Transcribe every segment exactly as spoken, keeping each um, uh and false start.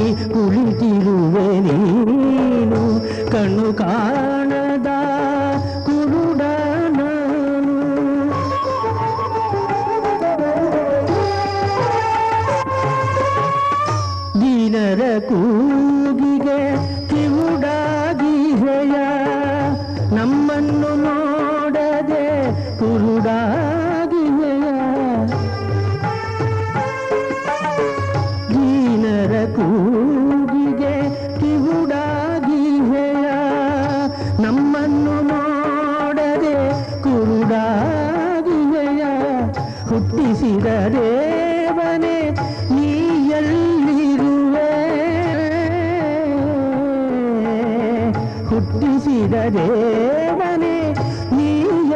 ಓದಿ ಕುಳಿತಿರುವೆ ನೀನು ಕಣ್ಣು ಕಾಣದ ಕುರುಡ ನಾನು ದೀನರ ಕೂಗಿಗೆ ಕಿವುಡಾಗಿಹೆಯ ನಮ್ಮನ್ನು ನೋಡದೆ ಕುರುಡ ಕೂಗಿಗೆ ಕಿವುಡಾಗಿಹೆಯ ನಮ್ಮನ್ನು ನೋಡದೆ ಕುರುಡಾಗಿಹೆಯ ಹುಟ್ಟಿಸಿದ ದೇವನೇ ನೀ ಎಲ್ಲಿರುವೆ ಹುಟ್ಟಿಸಿದ ದೇವನೇ ನೀ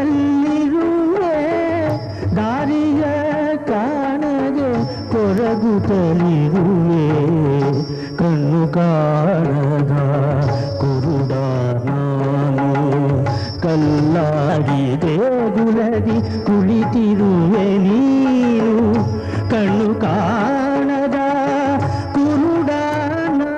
ಎಲ್ಲಿರುವೆ ದಾರಿಯ ಕಾಣದೆ ಕೊರಗುತ್ತಲಿರುವೆ कन्नु कानद कुरुड नानु कल्लाडी देगुलदि कुळितिरुवे नीनु कन्नु कानद कुरुड नानु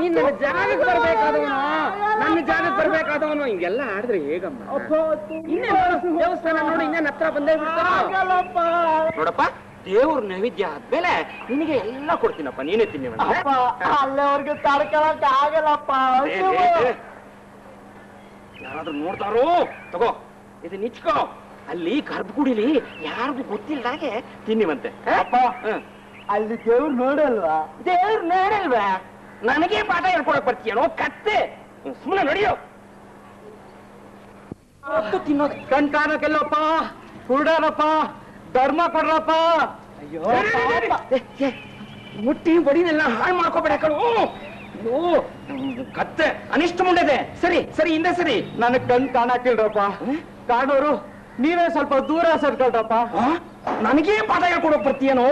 ನೀನು ನನ್ನ ಜಾಗಕ್ಕೆ ಬರಬೇಕಾದವನು ನನ್ನ ಜಾಗಕ್ಕೆ ಬರಬೇಕಾದವನು ಹಿಂಗೆಲ್ಲ ಆಡಿದ್ರೆ ಹೇಗಮ್ಮ ಇನ್ನೇನು ದೇವಸ್ಥಾನ ನೋಡಿ ಇನ್ನೇನು ಹತ್ರ ಬಂದೇ ಬಿಡ್ತಾನೆ ನೋಡಪ್ಪ ದೇವ್ರ ನೈವೇದ್ಯ ಆದ್ಮೇಲೆ ನಿನಗೆ ಎಲ್ಲ ಕೊಡ್ತೀನಪ್ಪ ನೀನೇ ತಿನ್ನಿ ಅಪ್ಪ ಅಲ್ಲಿವರೆಗೆ ತಡ್ಕೊಳ್ಳೋಕೆ ಆಗಲ್ಲಪ್ಪ ಯಾರಾದ್ರೂ ನೋಡ್ತಾರೋ ತಗೋ ಇದು ನಿಚ್ಕೋ ಅಲ್ಲಿ ಗರ್ಭಗುಡಿಲಿ ಯಾರಿಗೂ ಗೊತ್ತಿಲ್ಲದಾಗೆ ತಿನ್ನಿವಂತೆ ಅಪ್ಪ ಅಲ್ಲಿ ದೇವ್ರು ನೋಡಲ್ವಾ ದೇವ್ರು ನೋಡಲ್ವಾ ನನಗೆ ಪಾಠ ಹೇಳ್ಕೊಡಕ್ ಬರ್ತೀಯೋ ಕತ್ತೆ ಸುಮ್ಮನೆ ನಡೆಯೋ ತಿನ್ನೋದು ಕಣ್ ಕಾಣಕ್ಕೆಲ್ಲಪ್ಪ ಕುರುಡರಪ್ಪ ಧರ್ಮ ಕೊಡ್ರಪ್ಪ ಅಯ್ಯೋ ಮುಟ್ಟಿ ಬಡಿನೆಲ್ಲ ಹಾಳು ಮಾಡ್ಕೋಬೇಡ ಕಣೋ ಅಯ್ಯೋ ಕತ್ತೆ ಅನಿಷ್ಟ ಮುಂಡೆದೆ ಸರಿ ಸರಿ ಹಿಂದೆ ಸರಿ ನನಗ್ ಕಣ್ ಕಾಣಕ್ಕಿಲ್ರಪ್ಪ ಕಾಣೋರು ನೀವೇ ಸ್ವಲ್ಪ ದೂರ ಸರ್ಕೊಳ್ರಪ್ಪ ನನಗೆ ಪಾಠ ಹೇಳ್ಕೊಡಕ್ ಬರ್ತೀಯನೋ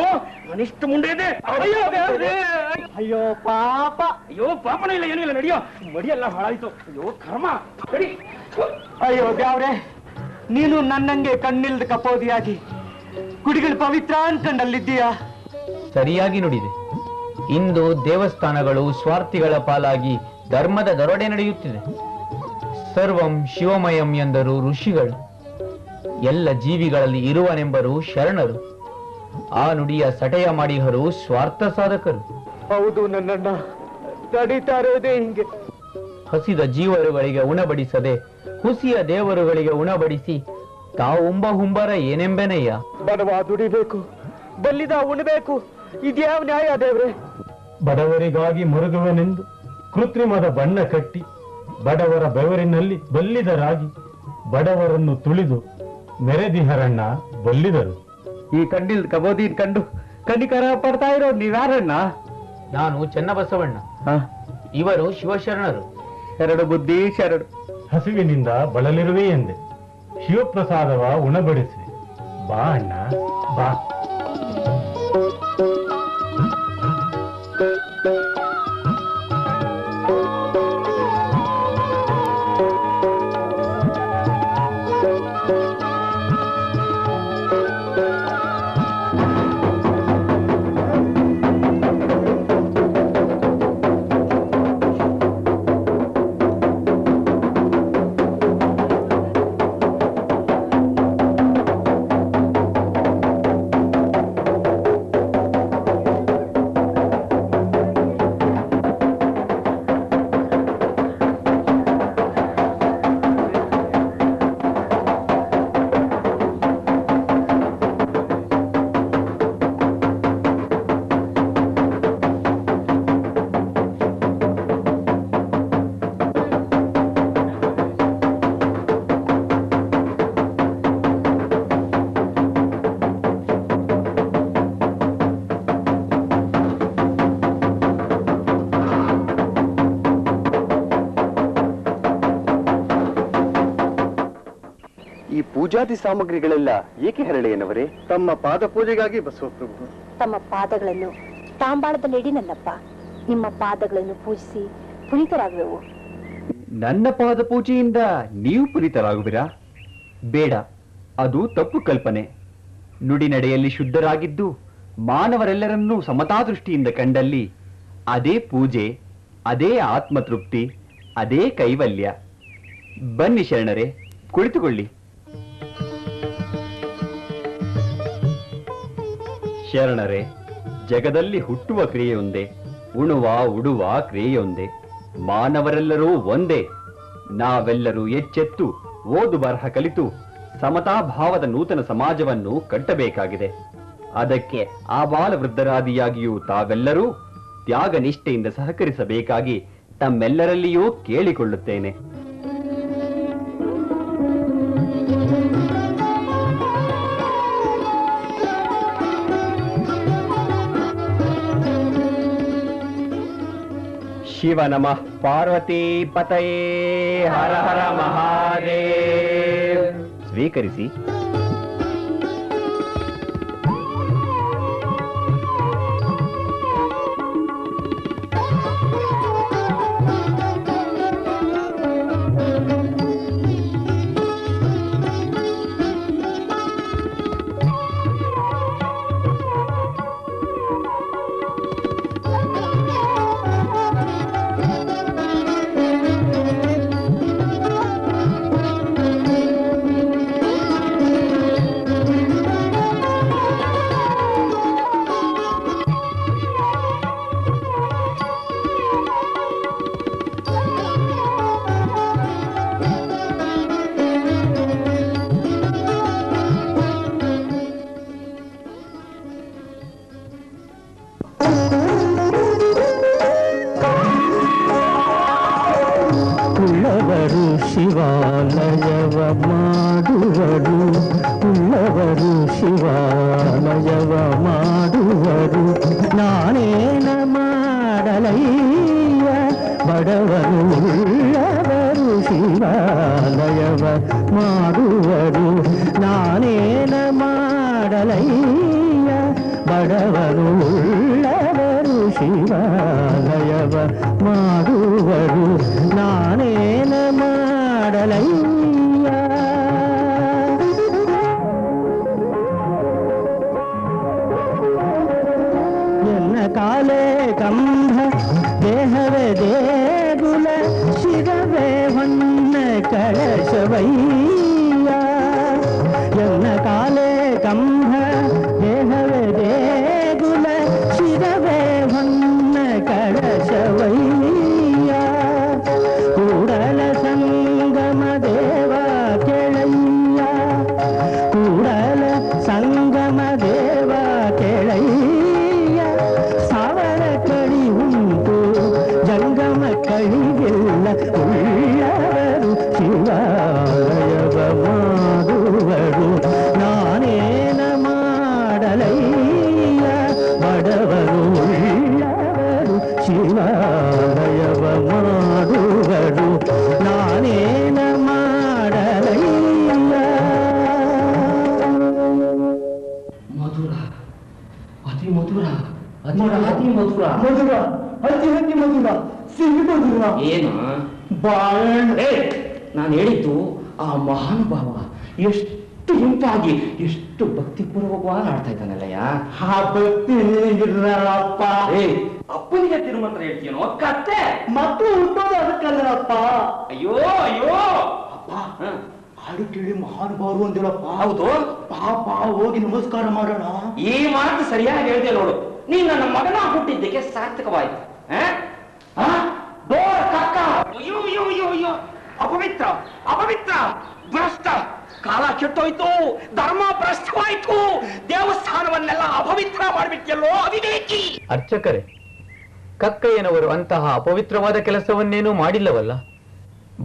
ನಾನಿಷ್ಟು ಮುಂದೆ ಇದೆ ಅಯ್ಯೋ ಅಯ್ಯೋ ಪಾಪ ಅಯ್ಯೋ ಪಾಪನ ಇಲ್ಲ ಏನಿಲ್ಲ ನಡಿಯೋ ಮಡಿಯೆಲ್ಲ ಹಾಳಾಯ್ತು ಅಯ್ಯೋ ಕರ್ಮ ನಡಿ ಅಯ್ಯೋ ದೇವ್ರೆ ನೀನು ನನ್ನಂಗೆ ಕಣ್ಣಿಲ್ದ ಕಪೋದಿಯಾಗಿ ಗುಡಿಗಳು ಪವಿತ್ರ ಅನ್ಕಂಡಲ್ಲಿದ್ದೀಯಾ ಸರಿಯಾಗಿ ನುಡಿದೆ ಇಂದು ದೇವಸ್ಥಾನಗಳು ಸ್ವಾರ್ಥಿಗಳ ಪಾಲಾಗಿ ಧರ್ಮದ ದರೋಡೆ ನಡೆಯುತ್ತಿದೆ ಸರ್ವಂ ಶಿವಮಯಂ ಎಂದರು ಋಷಿಗಳು ಎಲ್ಲ ಜೀವಿಗಳಲ್ಲಿ ಇರುವನೆಂಬರು ಶರಣರು ಆ ನುಡಿಯ ಸಟಯ ಮಾಡಿಹರು ಸ್ವಾರ್ಥ ಸಾಧಕರು ಹೌದು ನನ್ನಣ್ಣ ತಡಿತಾರೋದೇ ಹಿಂಗೆ ಹಸಿದ ಜೀವರುಗಳಿಗೆ ಉಣಬಡಿಸದೆ ಹುಸಿಯ ದೇವರುಗಳಿಗೆ ಉಣಬಡಿಸಿ ತಾವು ಉಂಬ ಹುಂಬರ ಏನೆಂಬೆನೆಯ ಬಡವ ದುಡಿಬೇಕು ಬಲ್ಲಿದ ಉಣಬೇಕು ಇದ್ಯಾವ ನ್ಯಾಯ ದೇವ್ರೆ ಬಡವರಿಗಾಗಿ ಮುರುಗುವನೆಂದು ಕೃತ್ರಿಮದ ಬಣ್ಣ ಕಟ್ಟಿ ಬಡವರ ಬೆವರಿನಲ್ಲಿ ಬಲ್ಲಿದರಾಗಿ ಬಡವರನ್ನು ತುಳಿದು ನೆರೆದಿಹರಣ್ಣ ಬಲ್ಲಿದರು ಈ ಕಣ್ಣಿಲ್ ಕಬೋದಿನ್ ಕಂಡು ಕನಿಕರ ಪಡ್ತಾ ಇರೋ ನೀವ್ಯಾರಣ್ಣ ನಾನು ಚೆನ್ನಬಸವಣ್ಣ ಇವರು ಶಿವಶರಣರು ಎರಡು ಬುದ್ಧಿ ಶರಡು ಹಸಿವಿನಿಂದ ಬಳಲಿರುವೆ ಎಂದೆ ಶಿವಪ್ರಸಾದವ ಉಣಬಡಿಸಿ ಬಾ ಅಣ್ಣ ಬಾ ಪೂಜಾದಿ ಸಾಮಗ್ರಿಗಳೆಲ್ಲ ಏಕೆ ಹರಳೆಯನವರೇ ತಮ್ಮ ಪಾದ ಪೂಜೆಗಾಗಿ ಬಸವಪ್ರಭು ತಮ್ಮ ಪಾದಗಳನ್ನು ತಾಂಬಾಳದಲ್ಲಿ ಇಡಿ ನನ್ನಪ್ಪ ನಿಮ್ಮ ಪಾದಗಳನ್ನು ಪೂಜಿಸಿ ಪುನೀತರಾಗುವೆವು. ನನ್ನ ಪಾದ ಪೂಜೆಯಿಂದ ನೀವು ಪುನೀತರಾಗುವಿರಾ? ಬೇಡ, ಅದು ತಪ್ಪು ಕಲ್ಪನೆ. ನುಡಿನಡೆಯಲ್ಲಿ ಶುದ್ಧರಾಗಿದ್ದು ಮಾನವರೆಲ್ಲರನ್ನೂ ಸಮತಾ ದೃಷ್ಟಿಯಿಂದ ಕಂಡಲ್ಲಿ ಅದೇ ಪೂಜೆ, ಅದೇ ಆತ್ಮತೃಪ್ತಿ, ಅದೇ ಕೈವಲ್ಯ. ಬನ್ನಿ ಶರಣರೇ, ಕುಳಿತುಕೊಳ್ಳಿ. ಶರಣರೇ, ಜಗದಲ್ಲಿ ಹುಟ್ಟುವ ಕ್ರಿಯೆಯೊಂದೇ, ಉಣುವ ಉಡುವ ಕ್ರಿಯೆಯೊಂದೇ, ಮಾನವರೆಲ್ಲರೂ ಒಂದೇ. ನಾವೆಲ್ಲರೂ ಎಚ್ಚೆತ್ತು ಓದು ಬರಹ ಕಲಿತು ಸಮತಾಭಾವದ ನೂತನ ಸಮಾಜವನ್ನು ಕಟ್ಟಬೇಕಾಗಿದೆ. ಅದಕ್ಕೆ ಆ ಬಾಲ ವೃದ್ಧರಾದಿಯಾಗಿಯೂ ತಾವೆಲ್ಲರೂ ತ್ಯಾಗ ನಿಷ್ಠೆಯಿಂದ ಸಹಕರಿಸಬೇಕಾಗಿ ತಮ್ಮೆಲ್ಲರಲ್ಲಿಯೂ ಕೇಳಿಕೊಳ್ಳುತ್ತೇನೆ. ಶಿವ ನಮಃ ಪಾರ್ವತಿ ಪತಯೇ ಹರ ಹರ ಮಹಾದೇವ. ಸ್ವೀಕರಿಸಿ. ಪವಿತ್ರವಾದ ಕೆಲಸವನ್ನೇನೂ ಮಾಡಿಲ್ಲವಲ್ಲ.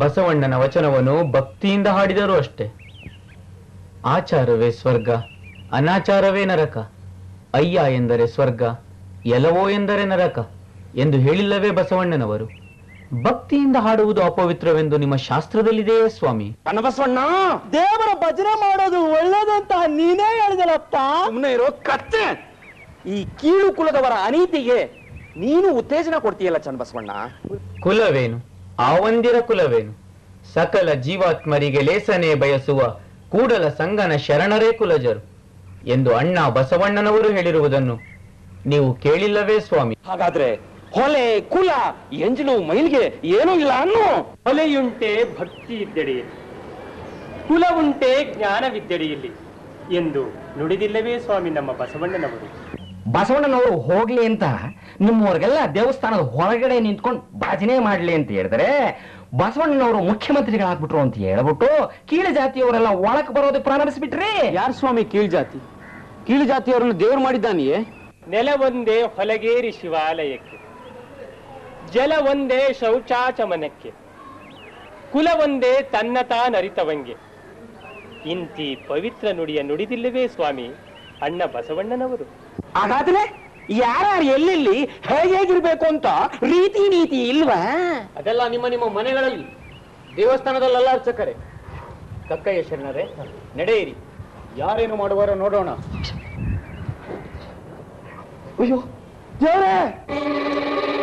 ಬಸವಣ್ಣನ ವಚನವನ್ನು ಭಕ್ತಿಯಿಂದ ಹಾಡಿದರು ಅಷ್ಟೇ. ಆಚಾರವೇ ಸ್ವರ್ಗ, ಅನಾಚಾರವೇ ನರಕ, ಅಯ್ಯ ಎಂದರೆ ಸ್ವರ್ಗ, ಎಲವೋ ಎಂದರೆ ನರಕ ಎಂದು ಹೇಳಿಲ್ಲವೇ ಬಸವಣ್ಣನವರು? ಭಕ್ತಿಯಿಂದ ಹಾಡುವುದು ಅಪವಿತ್ರವೆಂದು ನಿಮ್ಮ ಶಾಸ್ತ್ರದಲ್ಲಿದೆಯೇ ಸ್ವಾಮಿ? ಬಸವಣ್ಣ, ದೇವರ ಭಜನೆ ಮಾಡೋದು ಒಳ್ಳೇದಂತ ನೀನೇ ಹೇಳಿದಲಪ್ಪ. ಸುಮ್ಮನೆ ಇರೋ ಕತ್ತೆ. ಈ ಕೀಳು ಕುಲದವರ ಅನೀತಿಗೆ ನೀನು ಉತ್ತೇಜನ ಕೊಡ್ತೀಯಲ್ಲ ಚನ್ನ ಬಸವಣ್ಣ. ಕುಲವೇನು ಆವಂದಿರ ಕುಲವೇನು, ಸಕಲ ಜೀವಾತ್ಮರಿಗೆ ಲೇಸನೆ ಬಯಸುವ ಕೂಡಲ ಸಂಗನ ಶರಣರೇ ಕುಲಜರು ಎಂದು ಅಣ್ಣ ಬಸವಣ್ಣನವರು ಹೇಳಿರುವುದನ್ನು ನೀವು ಕೇಳಿಲ್ಲವೇ ಸ್ವಾಮಿ? ಹಾಗಾದ್ರೆ ಹೊಲೆ ಕುಲ ಎಂಜಲು ಮೈಲಿಗೆ ಏನೂ ಇಲ್ಲ ಅನ್ನು. ಹೊಲೆಯುಂಟೆ ಭಕ್ತಿ ಇದ್ದೆಡೆಯಲ್ಲಿ, ಕುಲವುಂಟೆ ಜ್ಞಾನವಿದ್ದೆಡೆಯಲ್ಲಿ ಎಂದು ನುಡಿದಿಲ್ಲವೇ ಸ್ವಾಮಿ ನಮ್ಮ ಬಸವಣ್ಣನವರು? ಬಸವಣ್ಣನವರು ಹೋಗ್ಲಿ ಅಂತ ನಿಮ್ಮವ್ರಿಗೆಲ್ಲ ದೇವಸ್ಥಾನದ ಹೊರಗಡೆ ನಿಂತ್ಕೊಂಡು ಭಜನೆ ಮಾಡ್ಲಿ ಅಂತ ಹೇಳಿದರೆ, ಬಸವಣ್ಣನವರು ಮುಖ್ಯಮಂತ್ರಿಗಳಾಗ್ಬಿಟ್ರು ಅಂತ ಹೇಳ್ಬಿಟ್ಟು ಕೀಳು ಜಾತಿಯವರೆಲ್ಲ ಒಳಕ್ ಬರೋದು ಪ್ರಾರಂಭಿಸ್ಬಿಟ್ರಿ. ಯಾರು ಸ್ವಾಮಿ ಕೀಳು ಜಾತಿ? ಕೀಳು ಜಾತಿಯವರನ್ನು ದೇವ್ರು ಮಾಡಿದ್ದಾನೆಯೇ? ನೆಲವೊಂದೇ ಹೊಲಗೇರಿ ಶಿವಾಲಯಕ್ಕೆ, ಜಲವೊಂದೇ ಶೌಚಾಚಮನಕ್ಕೆ, ಕುಲವೊಂದೇ ತನ್ನತಾನರಿತವಂಗೆ ಇಂತಿ ಪವಿತ್ರ ನುಡಿಯ ನುಡಿದಿಲ್ಲವೇ ಸ್ವಾಮಿ ಅಣ್ಣ ಬಸವಣ್ಣನವರು? ಹಾಗಾದ್ರೆ ಯಾರ್ಯಾರು ಎಲ್ಲೆಲ್ಲಿ ಹೇಗೆ ಹೇಗಿರ್ಬೇಕು ಅಂತ ರೀತಿ ನೀತಿ ಇಲ್ವಾ? ಅದೆಲ್ಲ ನಿಮ್ಮ ನಿಮ್ಮ ಮನೆಗಳಲ್ಲಿ ದೇವಸ್ಥಾನದಲ್ಲೆಲ್ಲ ಅರ್ಚಕರೇ. ಕಕ್ಕಯ್ಯ ಶರಣರೇ, ನಡೆಯಿರಿ, ಯಾರೇನು ಮಾಡುವಾರೋ ನೋಡೋಣ. ಅಯ್ಯೋ ದೇವರೇ!